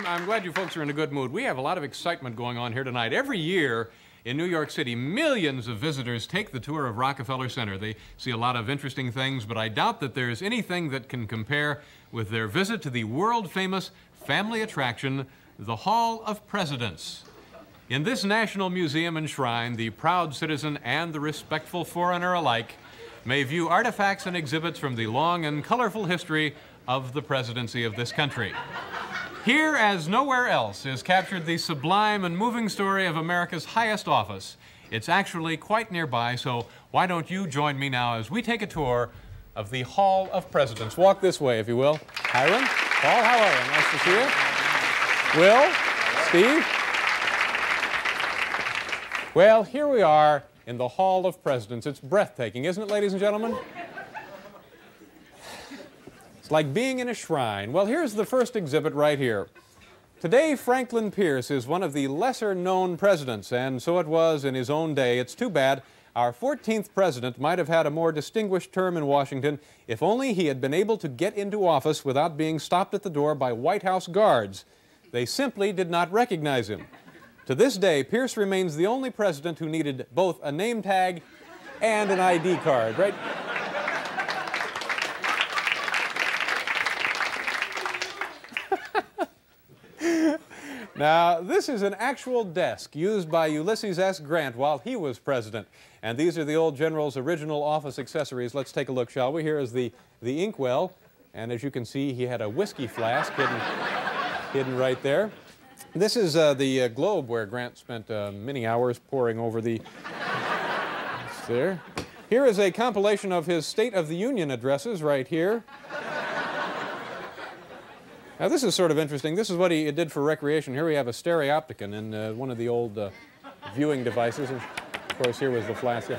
I'm glad you folks are in a good mood. We have a lot of excitement going on here tonight. Every year in New York City, millions of visitors take the tour of Rockefeller Center. They see a lot of interesting things, but I doubt that there's anything that can compare with their visit to the world-famous family attraction, the Hall of Presidents. In this national museum and shrine, the proud citizen and the respectful foreigner alike may view artifacts and exhibits from the long and colorful history of the presidency of this country. Here, as nowhere else, is captured the sublime and moving story of America's highest office. It's actually quite nearby, so why don't you join me now as we take a tour of the Hall of Presidents. Walk this way, if you will. Hiram, Paul, how are you? Nice to see you. Will, Steve. Well, here we are in the Hall of Presidents. It's breathtaking, isn't it, ladies and gentlemen? Like being in a shrine. Well, here's the first exhibit right here. Today, Franklin Pierce is one of the lesser-known presidents, and so it was in his own day. It's too bad. Our 14th president might have had a more distinguished term in Washington if only he had been able to get into office without being stopped at the door by White House guards. They simply did not recognize him. To this day, Pierce remains the only president who needed both a name tag and an ID card, right? Now, this is an actual desk used by Ulysses S. Grant while he was president. And these are the old general's original office accessories. Let's take a look, shall we? Here is the inkwell. And as you can see, he had a whiskey flask hidden right there. This is the globe where Grant spent many hours poring over the... It's there. Here is a compilation of his State of the Union addresses right here. Now, this is sort of interesting. This is what he did for recreation. Here we have a stereopticon and one of the old viewing devices. And of course, here was the flask. Yeah.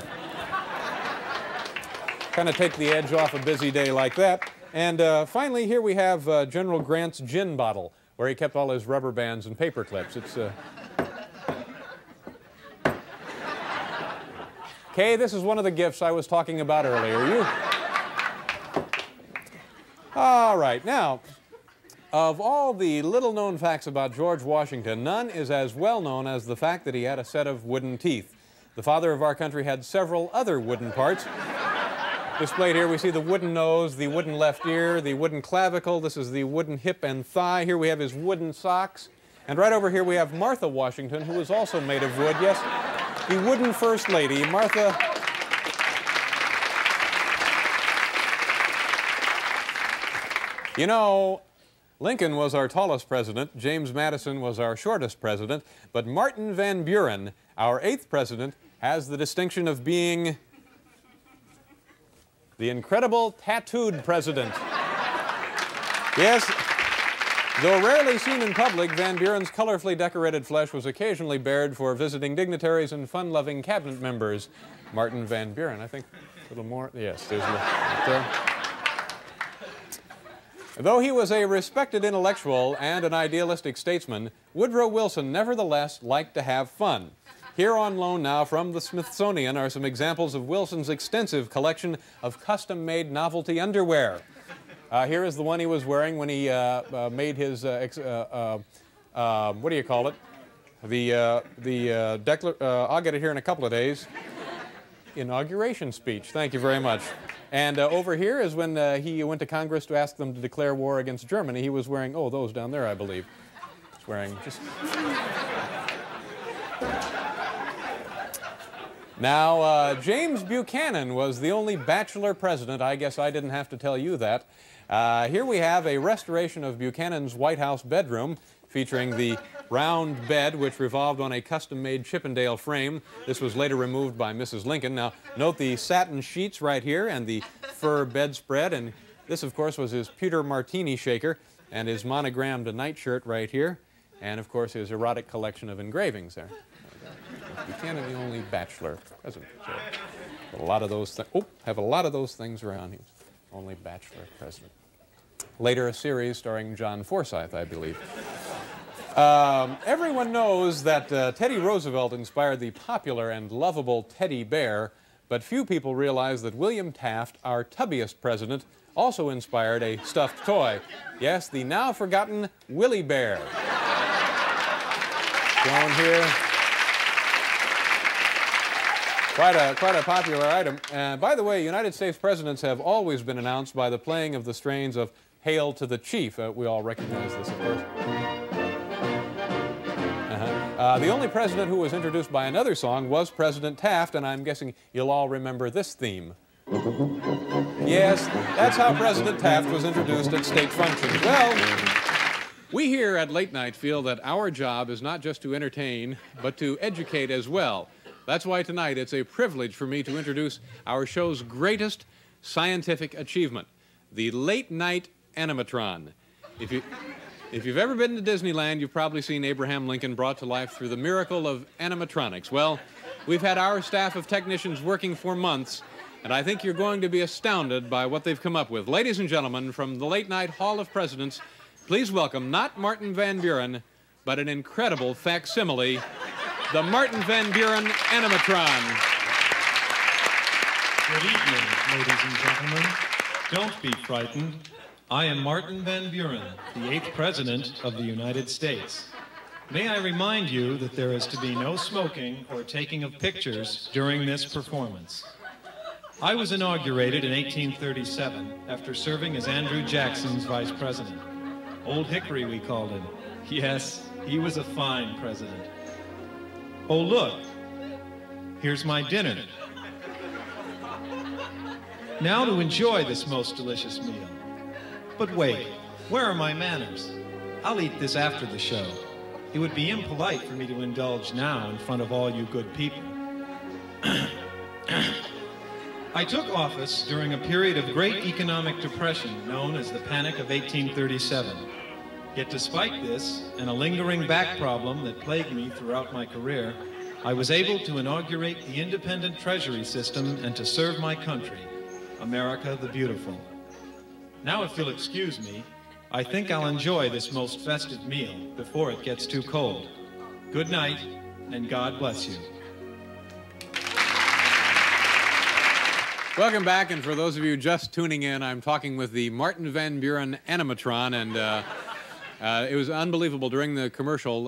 Kind of take the edge off a busy day like that. And finally, here we have General Grant's gin bottle, where he kept all his rubber bands and paper clips. It's Kay, this is one of the gifts I was talking about earlier. You. All right, now. Of all the little-known facts about George Washington, none is as well-known as the fact that he had a set of wooden teeth. The father of our country had several other wooden parts. Displayed here, we see the wooden nose, the wooden left ear, the wooden clavicle. This is the wooden hip and thigh. Here we have his wooden socks. And right over here we have Martha Washington, who was also made of wood. Yes, the wooden first lady, Martha... You know... Lincoln was our tallest president, James Madison was our shortest president, but Martin Van Buren, our 8th president, has the distinction of being the incredible tattooed president. Yes, though rarely seen in public, Van Buren's colorfully decorated flesh was occasionally bared for visiting dignitaries and fun-loving cabinet members. Martin Van Buren, I think, a little more, yes, there's the... Though he was a respected intellectual and an idealistic statesman, Woodrow Wilson nevertheless liked to have fun. Here on loan now from the Smithsonian are some examples of Wilson's extensive collection of custom-made novelty underwear. Here is the one he was wearing when he made his, what do you call it? I'll get it here in a couple of days. Inauguration speech. Thank you very much. And over here is when he went to Congress to ask them to declare war against Germany. He was wearing, oh, those down there, I believe. He's wearing just... Now, James Buchanan was the only bachelor president. I guess I didn't have to tell you that. Here we have a restoration of Buchanan's White House bedroom, featuring the round bed, which revolved on a custom-made Chippendale frame. This was later removed by Mrs. Lincoln. Now, note the satin sheets right here and the fur bedspread. And this, of course, was his pewter martini shaker and his monogrammed nightshirt right here. And, of course, his erotic collection of engravings there. Buchanan, the only bachelor president. So, a lot of those things. Oh, have a lot of those things around. He's only bachelor president. Later, a series starring John Forsythe, I believe. Everyone knows that Teddy Roosevelt inspired the popular and lovable teddy bear, but few people realize that William Taft, our tubbiest president, also inspired a stuffed toy. Yes, the now forgotten Willie Bear. Down here. Quite a popular item. By the way, United States presidents have always been announced by the playing of the strains of Hail to the Chief. We all recognize this, of course. The only president who was introduced by another song was President Taft, and I'm guessing you'll all remember this theme. Yes, that's how President Taft was introduced at state functions. Well, we here at Late Night feel that our job is not just to entertain, but to educate as well. That's why tonight it's a privilege for me to introduce our show's greatest scientific achievement, the Late Night Animatron. If you've ever been to Disneyland, you've probably seen Abraham Lincoln brought to life through the miracle of animatronics. Well, we've had our staff of technicians working for months, and I think you're going to be astounded by what they've come up with. Ladies and gentlemen, from the Late Night Hall of Presidents, please welcome not Martin Van Buren, but an incredible facsimile, the Martin Van Buren Animatron. Good evening, ladies and gentlemen. Don't be frightened. I am Martin Van Buren, the 8th President of the United States. May I remind you that there is to be no smoking or taking of pictures during this performance. I was inaugurated in 1837 after serving as Andrew Jackson's Vice President. Old Hickory, we called him. Yes, he was a fine president. Oh, look, here's my dinner. Now to enjoy this most delicious meal. But wait, where are my manners? I'll eat this after the show. It would be impolite for me to indulge now in front of all you good people. I took office during a period of great economic depression known as the Panic of 1837. Yet despite this, and a lingering back problem that plagued me throughout my career, I was able to inaugurate the independent treasury system and to serve my country, America the Beautiful. Now, if you'll excuse me, I think I'll enjoy this most festive meal before it gets too cold. Good night, and God bless you. Welcome back, and for those of you just tuning in, I'm talking with the Martin Van Buren Animatron, and it was unbelievable during the commercial.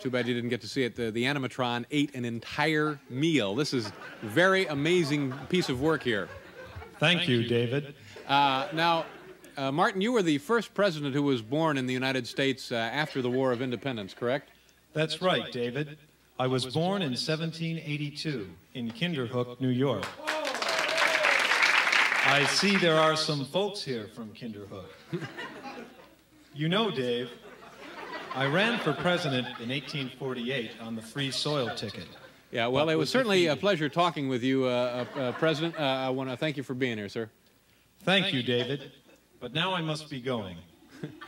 Too bad you didn't get to see it. The animatron ate an entire meal. This is a very amazing piece of work here. Thank you, David. Now, Martin, you were the first president who was born in the United States after the War of Independence, correct? That's right, David. I was born in 1782 in Kinderhook, New York. I see there are some folks here from Kinderhook. You know, Dave, I ran for president in 1848 on the Free Soil ticket. Yeah, well, it was certainly a pleasure talking with you, President. I want to thank you for being here, sir. Thank you, David. But now I must be going.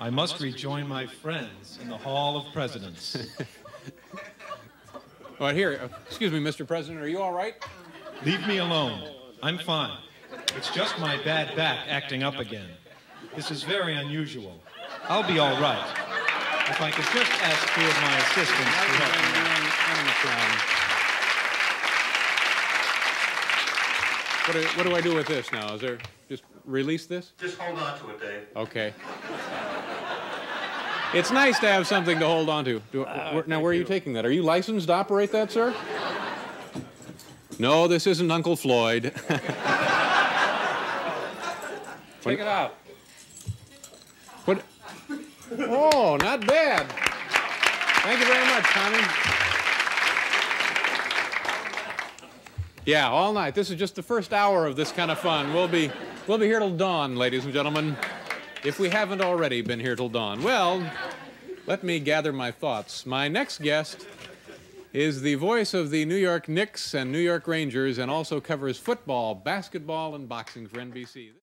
I must rejoin my friends in the Hall of Presidents. All right, here. Excuse me, Mr. President. Are you all right? Leave me alone. I'm fine. It's just my bad back acting up again. This is very unusual. I'll be all right. If I could just ask two of my assistants to help me. What do I do with this now? Is there just release this? Just hold on to it, Dave. Okay. It's nice to have something to hold on to. Now, where are you taking that? Are you licensed to operate that, sir? No, this isn't Uncle Floyd. Take it out. What? Oh, not bad. Thank you very much, Tommy. Yeah, all night. This is just the first hour of this kind of fun. We'll be here till dawn, ladies and gentlemen, if we haven't already been here till dawn. Well, let me gather my thoughts. My next guest is the voice of the New York Knicks and New York Rangers, and also covers football, basketball, and boxing for NBC.